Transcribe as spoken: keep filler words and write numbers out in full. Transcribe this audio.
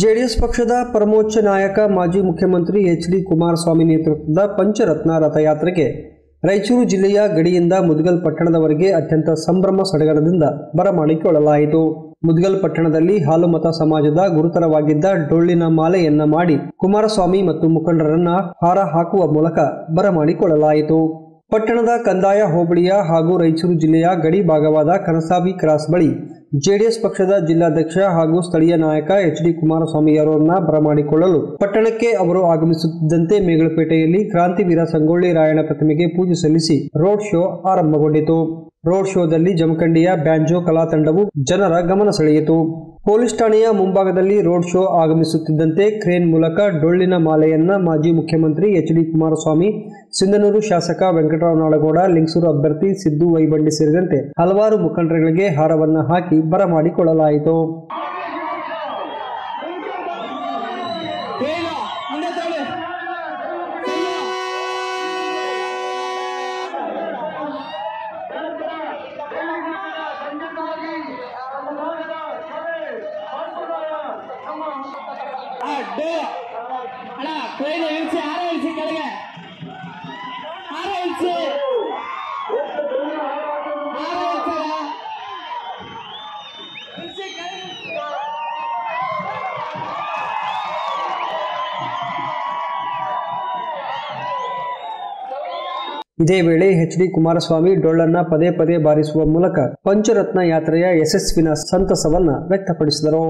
JDS ಪಕ್ಷದ ಪ್ರಮೋಚ ನಾಯಕ ಮಾಜಿ ಮುಖ್ಯಮಂತ್ರಿ ಎಚ್ ಡಿ ಕುಮಾರಸ್ವಾಮಿ ನೇತೃತ್ವದ ಪಂಚರತ್ನ ರಥಯಾತ್ರೆಗೆ ರಾಯಚೂರು ಜಿಲ್ಲೆಯ ಗಡಿಯಿಂದ ಮುದ್ಗಲ್ ಪಟ್ಟಣದವರೆಗೆ ಅತ್ಯಂತ ಸಂಭ್ರಮ ಸಡಗರದಿಂದ ಬರಮಾಡಿಕೊಳ್ಳಲಾಯಿತು. ಮುದ್ಗಲ್ ಪಟ್ಟಣದಲ್ಲಿ ಹಾಲುಮತ ಸಮಾಜದ ಗುರುತರವಾಗಿದ್ದ ಡೊಳ್ಳಿನ ಮಾಲೆಯನ್ನ ಮಾಡಿ ಕುಮಾರಸ್ವಾಮಿ ಮತ್ತು ಮುಖಂಡರನ್ನ ಹಾರ ಹಾಕುವ ಮೂಲಕ ಬರಮಾಡಿಕೊಳ್ಳಲಾಯಿತು. ಪಟ್ಟಣದ ಕಂದಾಯ ಹೋಬಳಿಯ ಹಾಗೂ ರಾಯಚೂರು ಜಿಲ್ಲೆಯ ಗಡಿ ಭಾಗವಾದ ಕನಸಾಬಿ ಕ್ರಾಸ್ ಬಳಿ ಜೆಡಿಎಸ್ ಪಕ್ಷದ ಜಿಲ್ಲಾಧ್ಯಕ್ಷ ಹಾಗೂ ಸ್ಥಳೀಯ ನಾಯಕ ಎಚ್ ಡಿ ಕುಮಾರಸ್ವಾಮಿ ಅವರನ್ನ ಬರಮಾಡಿಕೊಳ್ಳಲು ಪಟ್ಟಣಕ್ಕೆ ಅವರು ಆಗಮಿಸುತ್ತಿದ್ದಂತೆ ಮೇಗಳಪೇಟೆಯಲ್ಲಿ ಕ್ರಾಂತಿವೀರ ಸಂಗೊಳ್ಳಿ ರಾಯಣ್ಣ ಪ್ರತಿಮೆಗೆ ಪೂಜೆ ಸಲ್ಲಿಸಿ ರೋಡ್ ಶೋ ಆರಂಭಗೊಂಡಿತು. ರೋಡ್ ಶೋದಲ್ಲಿ ಜಮಖಂಡಿಯ ಬ್ಯಾಂಜೋ ಕಲಾ ತಂಡವು ಜನರ ಗಮನ ಸೆಳೆಯಿತು. ಪೊಲೀಸ್ ಠಾಣೆಯ ಮುಂಭಾಗದಲ್ಲಿ ರೋಡ್ ಶೋ ಆಗಮಿಸುತ್ತಿದ್ದಂತೆ ಕ್ರೇನ್ ಮೂಲಕ ಡೊಳ್ಳಿನ ಮಾಲೆಯನ್ನ ಮಾಜಿ ಮುಖ್ಯಮಂತ್ರಿ ಎಚ್ ಡಿ ಕುಮಾರಸ್ವಾಮಿ, ಸಿಂಧನೂರು ಶಾಸಕ ವೆಂಕಟರಾವ್ ನಾಡಗೌಡ, ಲಿಂಗಸೂರು ಅಭ್ಯರ್ಥಿ ಸಿದ್ದು ವೈಬಂಡಿ ಸೇರಿದಂತೆ ಹಲವಾರು ಮುಖಂಡರುಗಳಿಗೆ ಹಾರವನ್ನ ಹಾಕಿ ಬರಮಾಡಿಕೊಳ್ಳಲಾಯಿತು. ಇದೇ ವೇಳೆ ಎಚ್ ಡಿ ಕುಮಾರಸ್ವಾಮಿ ಡೊಳ್ಳನ್ನ ಪದೇ ಪದೇ ಬಾರಿಸುವ ಮೂಲಕ ಪಂಚರತ್ನ ಯಾತ್ರೆಯ ಯಶಸ್ಸಿನ ಸಂತಸವನ್ನ ವ್ಯಕ್ತಪಡಿಸಿದರು.